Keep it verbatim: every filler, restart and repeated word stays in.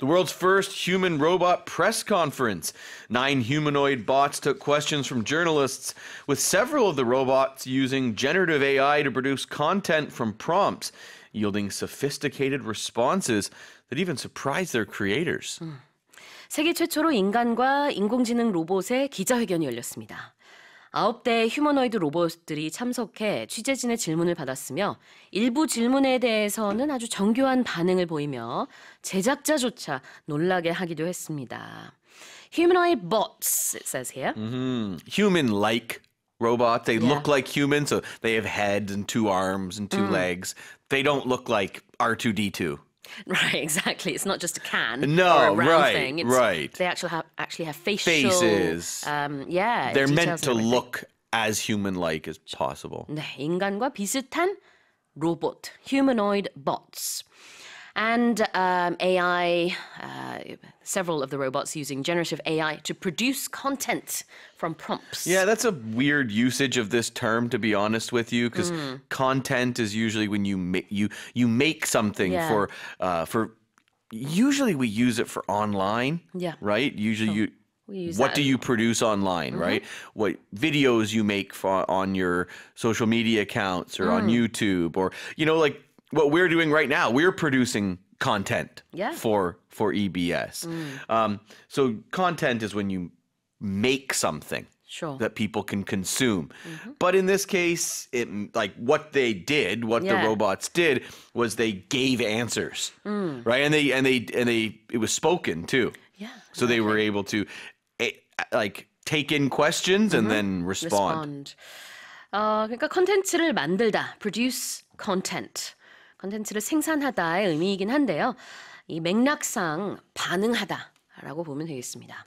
The world's first human-robot press conference. Nine humanoid bots took questions from journalists, with several of the robots using generative A I to produce content from prompts, yielding sophisticated responses that even surprised their creators. 세계 최초로 인간과 인공지능 로봇의 기자회견이 열렸습니다. 아홉 대의 휴머노이드 로봇들이 참석해 취재진의 질문을 받았으며 일부 질문에 대해서는 아주 정교한 반응을 보이며 제작자조차 놀라게 하기도 했습니다. Humanoid bots, it says here. Mm-hmm. Human-like robots. They yeah. look like humans, so they have heads and two arms and two mm. legs. They don't look like R two D two. Right, exactly. It's not just a can no, or a round right, thing. It's, right. They actually have actually have facial faces. Um, yeah, they're meant to everything. look as human-like as possible. 네, 인간과 비슷한 robot, humanoid bots, and um, A I. Uh, several of the robots using generative A I to produce content from prompts. Yeah, that's a weird usage of this term, to be honest with you, because mm. content is usually when you ma you you make something yeah. for uh, for. Usually, we use it for online. Yeah. Right. Usually, oh. you. What do you produce online, mm-hmm. right? What videos you make for, on your social media accounts or mm. on YouTube, or you know, like what we're doing right now. We're producing content yeah. for for E B S. Mm. Um, so content is when you make something sure. that people can consume. Mm-hmm. But in this case, it like what they did, what yeah. the robots did, was they gave answers, mm. right? And they and they and they it was spoken too. Yeah. So okay. they were able to like take in questions mm-hmm. and then respond. respond. 어, 그러니까 콘텐츠를 만들다, produce content. 콘텐츠를 생산하다의 의미이긴 한데요. 이 맥락상 반응하다라고 보면 되겠습니다.